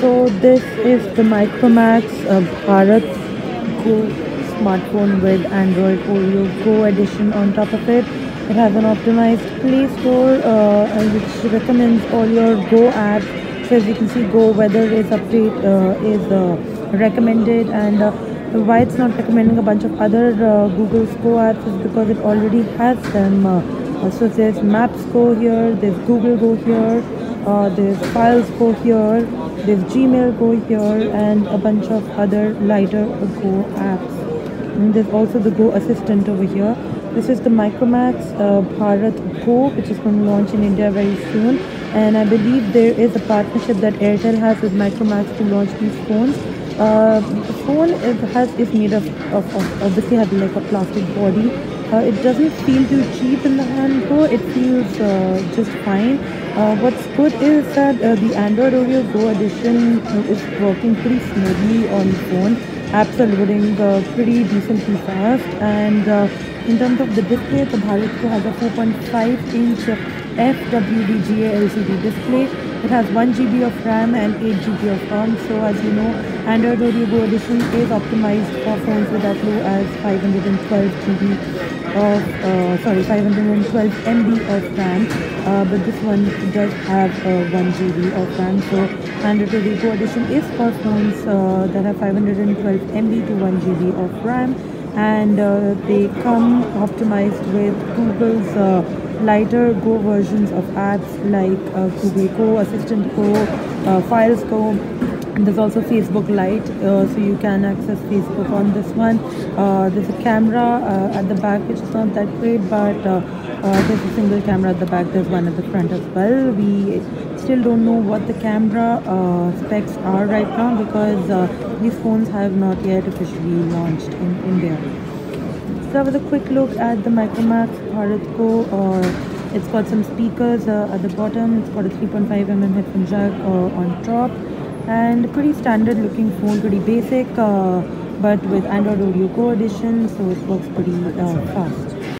So this is the Micromax Bharat Go smartphone with Android Oreo Go Edition on top of it. It has an optimized Play Store which recommends all your Go apps. So as you can see, Go Weather is update is recommended, and why it's not recommending a bunch of other Google's Go apps is because it already has them. So there's Maps Go here, there's Google Go here, there's Files Go here, there's Gmail Go here, and a bunch of other lighter Go apps. And there's also the Go Assistant over here. This is the Micromax Bharat Go, which is going to launch in India very soon. And I believe there is a partnership that Airtel has with Micromax to launch these phones. The phone is made of obviously has like a plastic body. It doesn't feel too cheap in the hand though, it feels just fine. What's good is that the Android Oreo Go Edition is working pretty smoothly on the phone. Apps are loading pretty decently fast, and in terms of the display, the Bharat Go has a 4.5-inch FWBGA LCD display. It has 1 GB of RAM and 8 GB of ROM. So as you know, Android Oreo Go Edition is optimized for phones with as low as 512 MB of RAM, but this one does have 1 GB of RAM. So Android Oreo Go Edition is for phones that have 512 MB to 1 GB of RAM, and they come optimized with Google's lighter Go versions of apps like Google Go, Assistant Go, Files Go. There's also Facebook Lite, so you can access Facebook on this one. There's a camera at the back, which is not that great, but there's a single camera at the back. There's one at the front as well. We still don't know what the camera specs are right now, because these phones have not yet officially launched in India. So that was a quick look at the Micromax Bharat Go. It's got some speakers at the bottom. It's got a 3.5mm headphone jack on top. And pretty standard looking phone, pretty basic, but with Android Oreo Go Edition, so it works pretty fast.